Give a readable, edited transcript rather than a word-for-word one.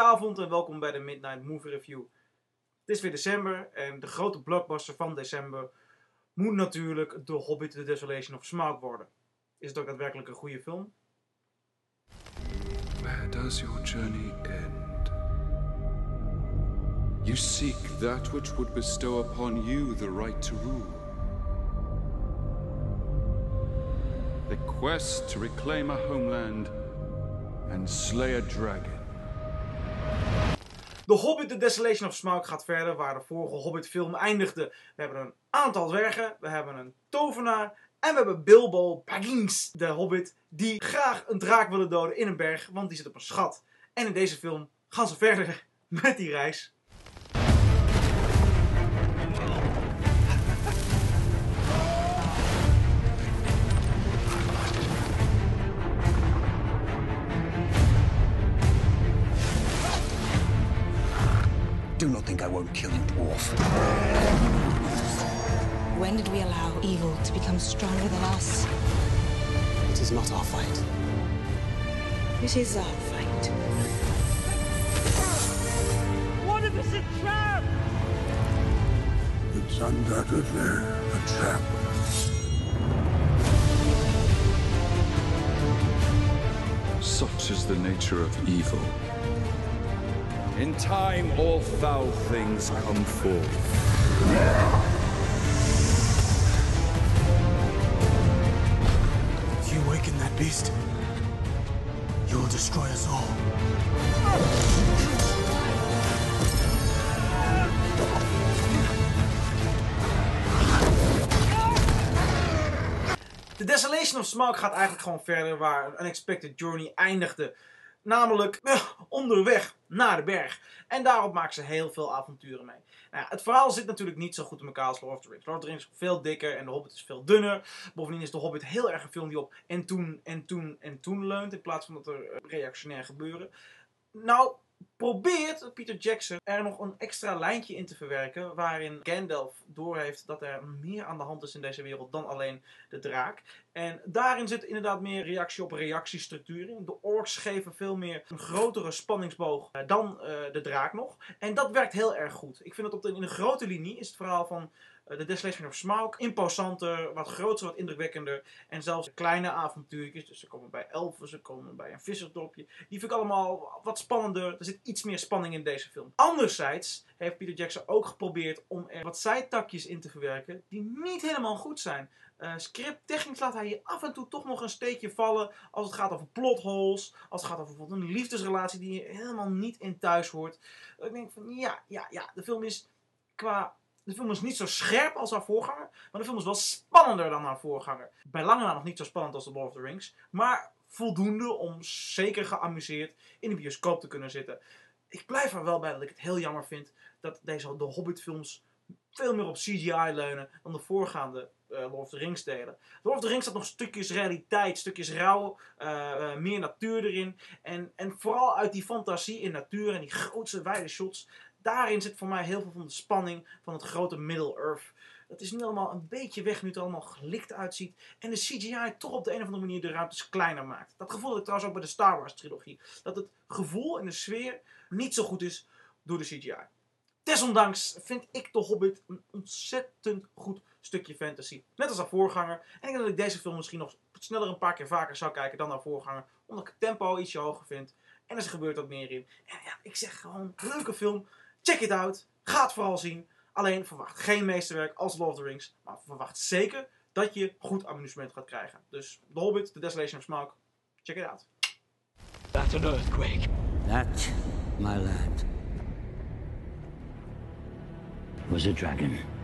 Goedenavond en welkom bij de Midnight Movie Review. Het is weer december en de grote blockbuster van december moet natuurlijk The Hobbit: The Desolation of Smaug worden. Is het ook daadwerkelijk een goede film? Where does your journey end? You seek that which would bestow upon you the right to rule. The quest to reclaim a homeland and slay a dragon. The Hobbit: The Desolation of Smaug gaat verder waar de vorige Hobbit-film eindigde. We hebben een aantal dwergen, we hebben een tovenaar en we hebben Bilbo Baggins, de Hobbit, die graag een draak wilde doden in een berg, want die zit op een schat. En in deze film gaan ze verder met die reis. Do not think I won't kill you, dwarf. When did we allow evil to become stronger than us? It is not our fight. It is our fight. One of us is a trap! It's undoubtedly a trap. Such is the nature of evil. In time, all foul things come forth. If you awaken that beast, you will destroy us all. The Desolation of Smaug gaat eigenlijk gewoon verder waar Unexpected Journey eindigde. Namelijk onderweg naar de berg. En daarop maken ze heel veel avonturen mee. Nou ja, het verhaal zit natuurlijk niet zo goed in elkaar als Lord of the Rings. Lord of the Rings is veel dikker en de Hobbit is veel dunner. Bovendien is de Hobbit heel erg een film die op en toen leunt. In plaats van dat er reactionair gebeuren. Nou probeert Peter Jackson er nog een extra lijntje in te verwerken. Waarin Gandalf doorheeft dat er meer aan de hand is in deze wereld dan alleen de draak. En daarin zit inderdaad meer reactie op reactiestructuren. De orks geven veel meer een grotere spanningsboog dan de draak nog. En dat werkt heel erg goed. Ik vind dat in de grote linie is het verhaal van The Desolation of Smaug imposanter, wat groter, wat indrukwekkender. En zelfs kleine avontuurtjes, dus ze komen bij elfen, ze komen bij een vissersdorpje. Die vind ik allemaal wat spannender. Er zit iets meer spanning in deze film. Anderzijds heeft Peter Jackson ook geprobeerd om er wat zijtakjes in te verwerken die niet helemaal goed zijn. Scripttechnisch laat hij hier af en toe toch nog een steekje vallen als het gaat over plotholes, als het gaat over bijvoorbeeld een liefdesrelatie die hier helemaal niet in thuis hoort. Dat ik denk van ja, de film is niet zo scherp als haar voorganger, maar de film is wel spannender dan haar voorganger. Bij lange na nog niet zo spannend als The Lord of the Rings, maar voldoende om zeker geamuseerd in de bioscoop te kunnen zitten. Ik blijf er wel bij dat ik het heel jammer vind dat de Hobbit-films veel meer op CGI leunen dan de voorgaande Lord of the Rings delen. Lord of the Rings had nog stukjes realiteit, stukjes rauw, meer natuur erin. En vooral uit die fantasie in natuur en die grootste wijde shots. Daarin zit voor mij heel veel van de spanning van het grote Middle-earth. Dat is nu allemaal een beetje weg nu het allemaal gelikt uitziet. En de CGI toch op de een of andere manier de ruimtes kleiner maakt. Dat gevoel had ik trouwens ook bij de Star Wars trilogie. Dat het gevoel en de sfeer niet zo goed is door de CGI. Desondanks vind ik The Hobbit een ontzettend goed stukje fantasy. Net als haar voorganger. En ik denk dat ik deze film misschien nog sneller een paar keer vaker zou kijken dan haar voorganger. Omdat ik het tempo ietsje hoger vind. En er gebeurt wat meer in. En ja, ik zeg gewoon, leuke film. Check it out. Ga het vooral zien. Alleen verwacht geen meesterwerk als Lord of the Rings. Maar verwacht zeker dat je goed amusement gaat krijgen. Dus The Hobbit, The Desolation of Smaug. Check it out. That's an earthquake. That, my lad, was a dragon.